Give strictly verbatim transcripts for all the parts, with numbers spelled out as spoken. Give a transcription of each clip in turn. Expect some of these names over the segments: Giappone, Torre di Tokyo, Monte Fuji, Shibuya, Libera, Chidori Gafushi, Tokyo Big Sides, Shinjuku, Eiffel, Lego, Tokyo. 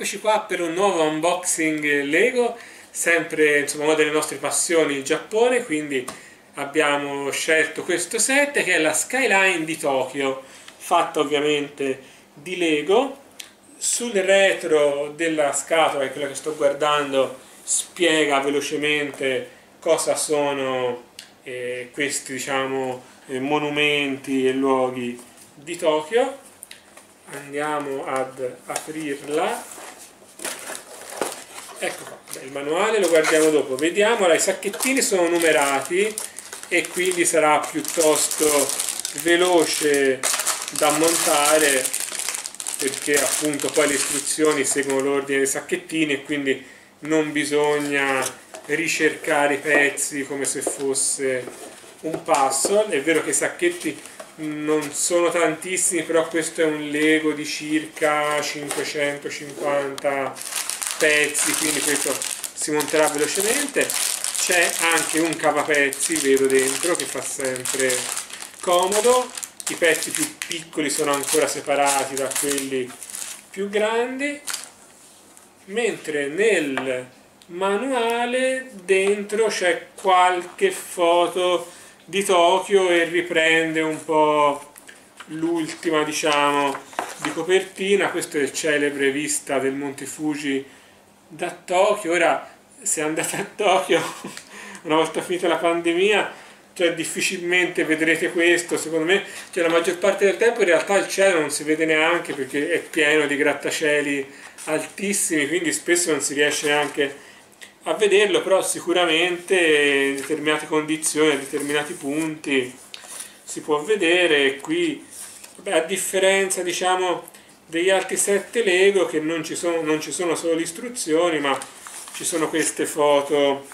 Eccoci qua per un nuovo unboxing Lego, sempre insomma una delle nostre passioni il Giappone, quindi abbiamo scelto questo set che è la Skyline di Tokyo, fatta ovviamente di Lego. Sul retro della scatola, che è quella che sto guardando, spiega velocemente cosa sono eh, questi diciamo eh, monumenti e luoghi di Tokyo. Andiamo ad aprirla. Ecco qua, il manuale lo guardiamo dopo, vediamo, i sacchettini sono numerati e quindi sarà piuttosto veloce da montare, perché appunto poi le istruzioni seguono l'ordine dei sacchettini e quindi non bisogna ricercare i pezzi come se fosse un puzzle. È vero che i sacchetti non sono tantissimi, però questo è un Lego di circa cinquecentocinquanta pezzi, quindi questo si monterà velocemente. C'è anche un cavapezzi, vedo dentro, che fa sempre comodo. I pezzi più piccoli sono ancora separati da quelli più grandi, mentre nel manuale dentro c'è qualche foto di Tokyo e riprende un po' l'ultima diciamo di copertina. Questa è la celebre vista del Monte Fuji da Tokyo. Ora, se andate a Tokyo una volta finita la pandemia, cioè difficilmente vedrete questo, secondo me. Cioè, la maggior parte del tempo in realtà il cielo non si vede neanche, perché è pieno di grattacieli altissimi, quindi spesso non si riesce neanche a vederlo, però sicuramente in determinate condizioni, a determinati punti si può vedere. Qui, vabbè, a differenza diciamo degli altri sette Lego, che non ci sono, non ci sono solo le istruzioni, ma ci sono queste foto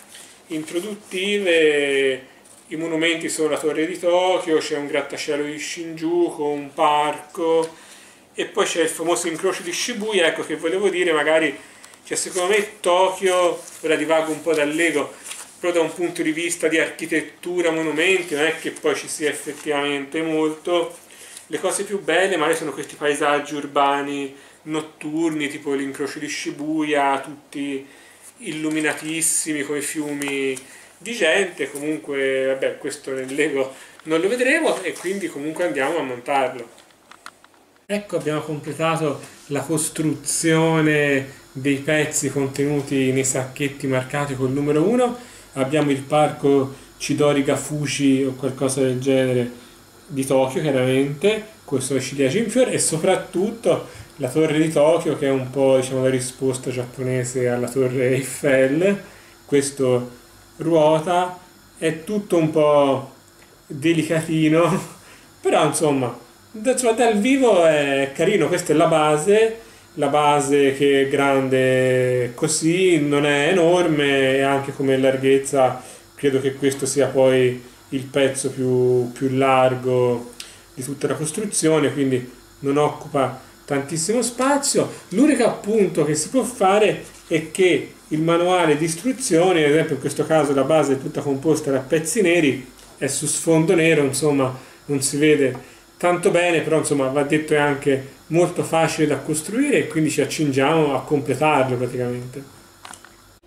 introduttive. I monumenti sono la Torre di Tokyo, c'è un grattacielo di Shinjuku, un parco, e poi c'è il famoso incrocio di Shibuya. Ecco che volevo dire, magari, cioè secondo me Tokyo, ora divago un po' dal Lego, però da un punto di vista di architettura, monumenti, non è che poi ci sia effettivamente molto. Le cose più belle magari sono questi paesaggi urbani notturni, tipo l'incrocio di Shibuya, tutti illuminatissimi con i fiumi di gente. Comunque, vabbè, questo nel Lego non lo vedremo, e quindi comunque andiamo a montarlo. Ecco, abbiamo completato la costruzione dei pezzi contenuti nei sacchetti marcati col numero uno. Abbiamo il parco Chidori Gafushi o qualcosa del genere di Tokyo, chiaramente, con i suoi ciliegi in fiore, e soprattutto la Torre di Tokyo, che è un po' diciamo la risposta giapponese alla Torre Eiffel. Questo ruota, è tutto un po' delicatino, però insomma dal vivo è carino. Questa è la base, la base che è grande così, non è enorme, e anche come larghezza credo che questo sia poi il pezzo più, più largo di tutta la costruzione, quindi non occupa tantissimo spazio. L'unico appunto che si può fare è che il manuale di istruzioni, ad esempio in questo caso la base è tutta composta da pezzi neri, è su sfondo nero, insomma non si vede tanto bene, però insomma va detto è anche molto facile da costruire, e quindi ci accingiamo a completarlo praticamente.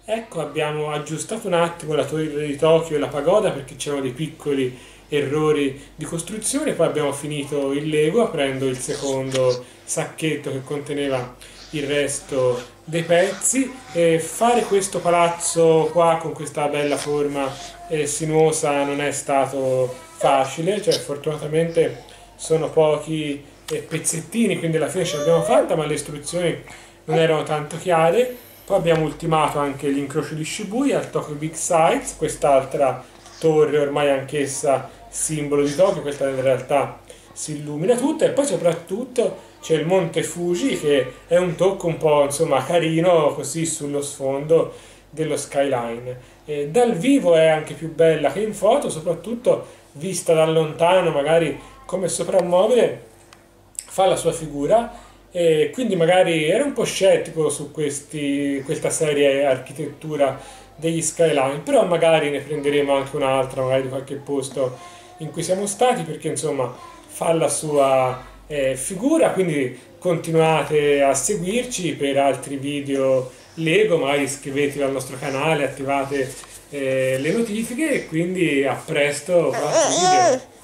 Ecco, abbiamo aggiustato un attimo la Torre di Tokyo e la pagoda, perché c'erano dei piccoli errori di costruzione. Poi abbiamo finito il Lego aprendo il secondo sacchetto che conteneva il resto dei pezzi. E fare questo palazzo qua con questa bella forma eh, sinuosa non è stato facile, cioè fortunatamente sono pochi eh, pezzettini, quindi alla fine ce l'abbiamo fatta, ma le istruzioni non erano tanto chiare. Poi abbiamo ultimato anche l'incrocio di Shibuya, il Tokyo Big Sides, quest'altra torre ormai anch'essa simbolo di Tokyo, questa in realtà si illumina tutta. E poi soprattutto c'è il Monte Fuji, che è un tocco un po' insomma carino così sullo sfondo dello skyline. E dal vivo è anche più bella che in foto, soprattutto vista da lontano, magari come soprammobile fa la sua figura. E quindi magari ero un po' scettico su questi, questa serie architettura degli skyline, però magari ne prenderemo anche un'altra, magari di qualche posto in cui siamo stati, perché insomma fa la sua eh, figura. Quindi continuate a seguirci per altri video Lego, magari iscrivetevi al nostro canale, attivate eh, le notifiche e quindi a presto.